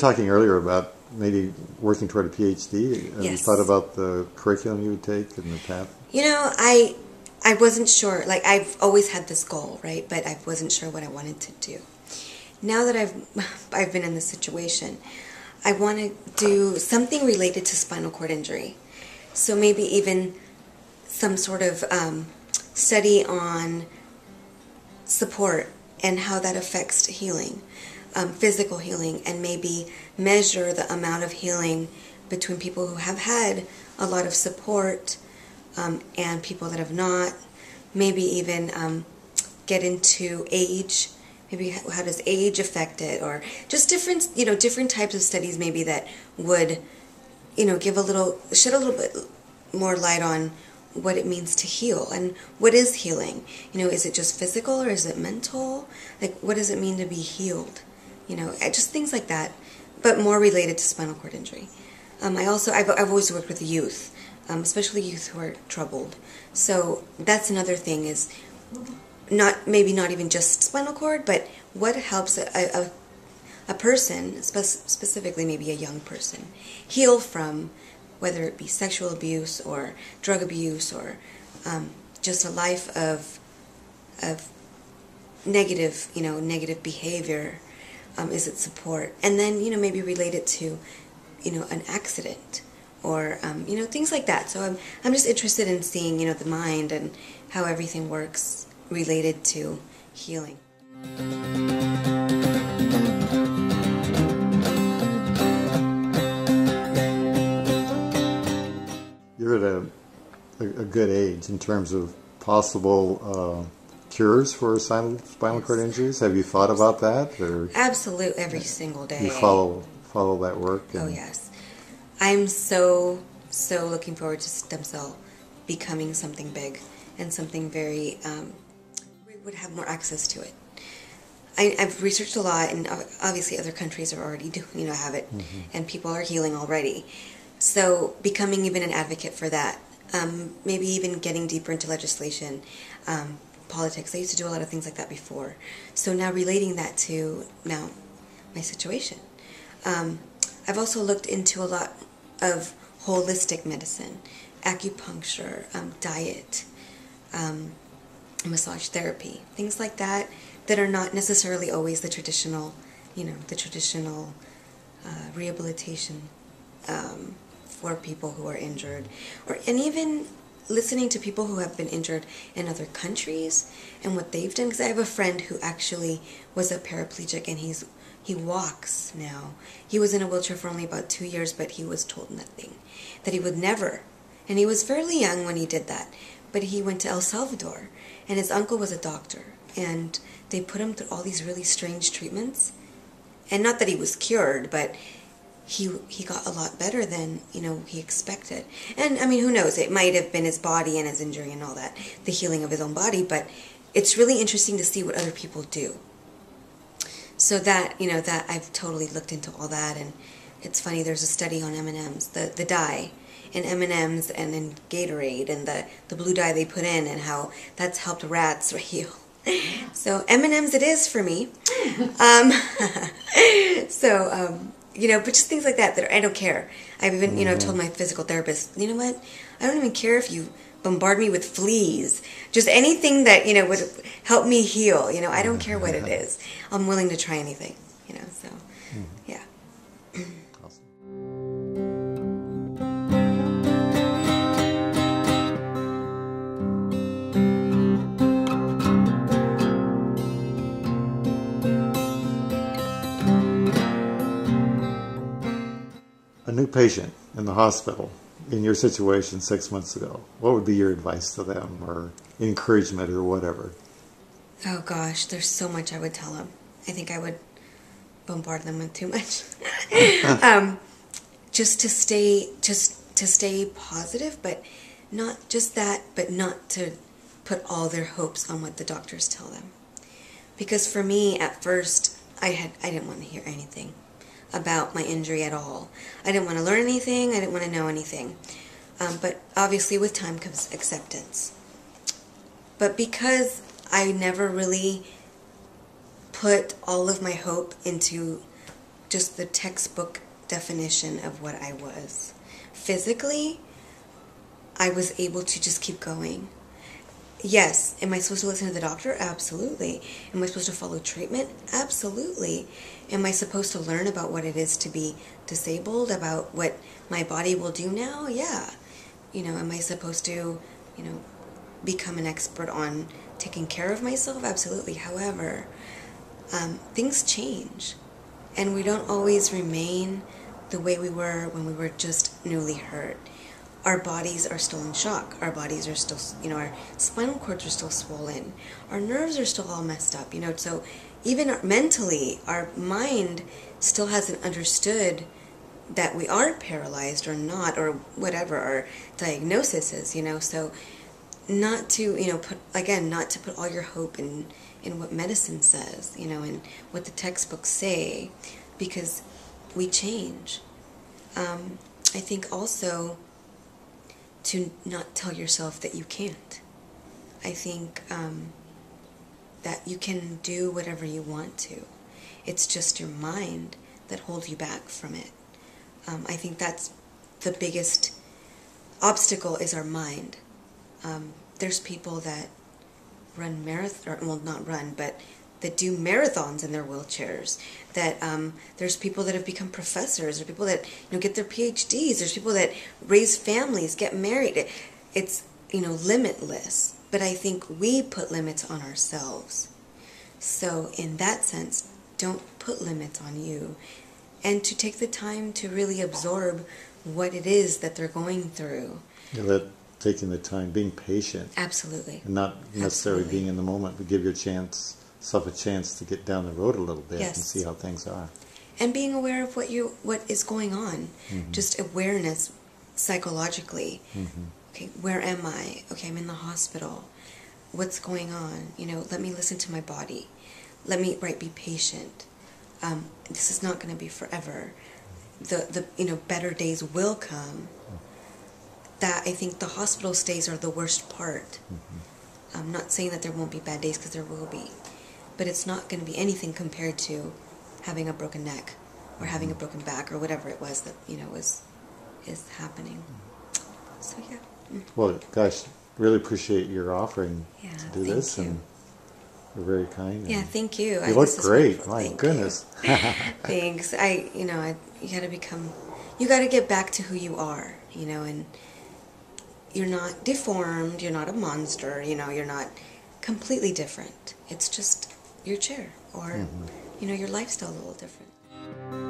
talking earlier about maybe working toward a PhD. Have you thought about the curriculum you would take and the path? You know, I wasn't sure. Like, I've always had this goal, right? But I wasn't sure what I wanted to do. Now that I've been in this situation, I want to do something related to spinal cord injury. So maybe even some sort of study on support and how that affects healing, physical healing, and maybe measure the amount of healing between people who have had a lot of support and people that have not. Maybe even get into age. Maybe how does age affect it, or just different, you know, different types of studies maybe that would, you know, give a little, shed a little bit more light on what it means to heal and what is healing. You know, is it just physical or is it mental? Like, what does it mean to be healed? You know, just things like that, but more related to spinal cord injury. I've always worked with youth, especially youth who are troubled. So that's another thing is, maybe not even just spinal cord, but what helps a person, specifically maybe a young person, heal from, whether it be sexual abuse or drug abuse or just a life of negative, you know, negative behavior. Is it support? And then, you know, maybe relate it to, you know, an accident or, you know, things like that. So I'm just interested in seeing, you know, the mind and how everything works related to healing. You're at a good age in terms of possible cures for spinal cord injuries. Have you thought about that? Or absolutely, every single day. You follow that work. Oh yes, I'm so looking forward to stem cell becoming something big and something very. Would have more access to it. I've researched a lot, and obviously other countries are already doing, you know, have it, and people are healing already. So becoming even an advocate for that, maybe even getting deeper into legislation, politics. I used to do a lot of things like that before. So now relating that to now my situation. I've also looked into a lot of holistic medicine, acupuncture, diet, massage therapy, things like that, that are not necessarily always the traditional, you know, the traditional rehabilitation for people who are injured, and even listening to people who have been injured in other countries and what they've done. Because I have a friend who actually was a paraplegic, and he walks now. He was in a wheelchair for only about 2 years, but he was told nothing, that he would never, and he was fairly young when he did that. But he went to El Salvador, and his uncle was a doctor, and they put him through all these really strange treatments. And not that he was cured, but he got a lot better than, you know, he expected. And I mean, who knows? It might have been his body and his injury and all that, the healing of his own body, but it's really interesting to see what other people do. So that, you know, that I've totally looked into all that. And it's funny, there's a study on M&Ms, the dye in M&Ms and in Gatorade, and the blue dye they put in, and how that's helped rats heal. So M&Ms it is for me. You know, but just things like that I don't care. I've even, you know, told my physical therapist, you know what, I don't even care if you bombard me with fleas. Just anything that, you know, would help me heal. You know, I don't care what it is. I'm willing to try anything, you know, so, yeah. A new patient in the hospital, in your situation 6 months ago, what would be your advice to them, or encouragement, or whatever? Oh gosh, there's so much I would tell them. I think I would bombard them with too much. Just to stay positive, but not just that, but not to put all their hopes on what the doctors tell them. Because for me, at first, I didn't want to hear anything about my injury at all. I didn't want to learn anything, I didn't want to know anything. But obviously with time comes acceptance. But because I never really put all of my hope into just the textbook definition of what I was. Physically, I was able to just keep going. Yes, am I supposed to listen to the doctor? Absolutely. Am I supposed to follow treatment? Absolutely. Am I supposed to learn about what it is to be disabled, about what my body will do now? Yeah. You know, am I supposed to, you know, become an expert on taking care of myself? Absolutely. However, things change, and we don't always remain the way we were when we were just newly hurt. Our bodies are still in shock. Our bodies are still, you know, our spinal cords are still swollen. Our nerves are still all messed up, you know. So even mentally, our mind still hasn't understood that we are paralyzed or not, or whatever our diagnosis is, you know. So not to, you know, not to put all your hope in what medicine says, you know, and what the textbooks say, because we change. I think also to not tell yourself that you can't. I think that you can do whatever you want to. It's just your mind that holds you back from it. I think that's the biggest obstacle, is our mind. There's people that run marathons, well, not run, but that do marathons in their wheelchairs, that there's people that have become professors, there's people that, you know, get their PhDs, there's people that raise families, get married. It's, you know, limitless. But I think we put limits on ourselves. So in that sense, don't put limits on you, and to take the time to really absorb what it is that they're going through. Yeah, that taking the time, being patient. Absolutely. And not necessarily being in the moment, but give yourself a chance to get down the road a little bit. Yes. And see how things are. And being aware of what is going on. Mm-hmm. Just awareness psychologically. Mm-hmm. Okay, where am I? Okay, I'm in the hospital. What's going on? You know, let me listen to my body. Let me, right, be patient. This is not going to be forever. The you know, better days will come. That, I think, the hospital stays are the worst part. Mm-hmm. I'm not saying that there won't be bad days, because there will be. But it's not going to be anything compared to having a broken neck or having a broken back or whatever it was that, you know, is happening. So, yeah. Mm-hmm. Well, gosh, really appreciate your offering to do this. You. And you're very kind. Yeah, thank you. You look great. My goodness. Thanks. You got to become, you got to get back to who you are, you know, and you're not deformed, you're not a monster, you know, you're not completely different. It's just your chair or, you know, your lifestyle a little different.